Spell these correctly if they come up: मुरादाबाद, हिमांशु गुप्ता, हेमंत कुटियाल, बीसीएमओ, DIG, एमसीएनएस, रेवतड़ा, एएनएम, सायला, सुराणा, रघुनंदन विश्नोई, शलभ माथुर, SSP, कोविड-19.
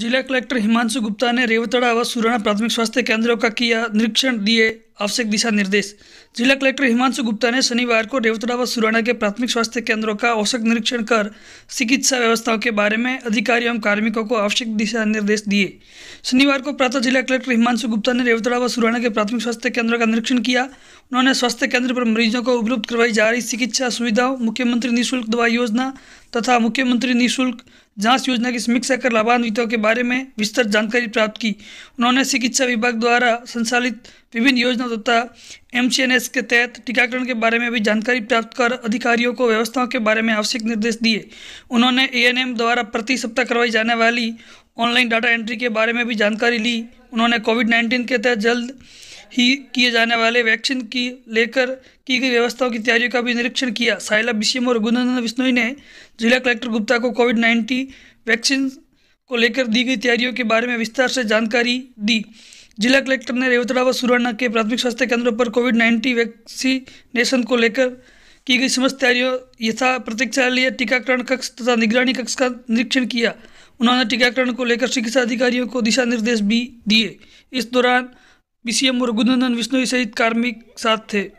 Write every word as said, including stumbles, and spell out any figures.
जिला कलेक्टर हिमांशु गुप्ता ने रेवतड़ा व सुराणा प्राथमिक स्वास्थ्य केंद्रों का किया निरीक्षण, दिए आवश्यक दिशा निर्देश। जिला कलेक्टर हिमांशु गुप्ता ने शनिवार को रेवतड़ा व सुराणा के प्राथमिक स्वास्थ्य केंद्रों का औसत निरीक्षण कर चिकित्सा व्यवस्थाओं के बारे में अधिकारियों एवं कार्मिकों को आवश्यक दिशा निर्देश दिए। शनिवार को प्रातः जिला कलेक्टर हिमांशु गुप्ता ने रेवतड़ा व सुराणा के प्राथमिक स्वास्थ्य केंद्रों का निरीक्षण किया। उन्होंने स्वास्थ्य केंद्र पर मरीजों को उपलब्ध करवाई जा रही चिकित्सा सुविधाओं, मुख्यमंत्री निःशुल्क दवा योजना तथा मुख्यमंत्री निःशुल्क जांच योजना की समीक्षा कर लाभान्वितों के बारे में विस्तृत जानकारी प्राप्त की। उन्होंने चिकित्सा विभाग द्वारा संचालित विभिन्न योजनाओं तथा एमसीएनएस के तहत टीकाकरण के बारे में भी जानकारी प्राप्त कर अधिकारियों को व्यवस्थाओं के बारे में आवश्यक निर्देश दिए। उन्होंने एएनएम द्वारा प्रति सप्ताह करवाई जाने वाली ऑनलाइन डाटा एंट्री के बारे में भी जानकारी ली। उन्होंने कोविड नाइन्टीन के तहत जल्द ही किए जाने वाले वैक्सीन की लेकर की गई व्यवस्थाओं की तैयारियों का भी निरीक्षण किया। सायला बीसीएमओ रघुनंदन विश्नोई ने जिला कलेक्टर गुप्ता को कोविड नाइन्टीन वैक्सीन को लेकर दी गई तैयारियों के बारे में विस्तार से जानकारी दी। जिला कलेक्टर ने रेवतड़ा व सुराणा के प्राथमिक स्वास्थ्य केंद्रों पर कोविड नाइन्टीन वैक्सीनेशन को लेकर की गई समस्त तैयारियों यथा प्रतीक्षालय, टीकाकरण कक्ष तथा निगरानी कक्ष का निरीक्षण किया। उन्होंने टीकाकरण को लेकर चिकित्सा अधिकारियों को दिशा निर्देश भी दिए। इस दौरान बीसीएमओ रघुनंदन विश्नोई सहित कार्मिक साथ थे।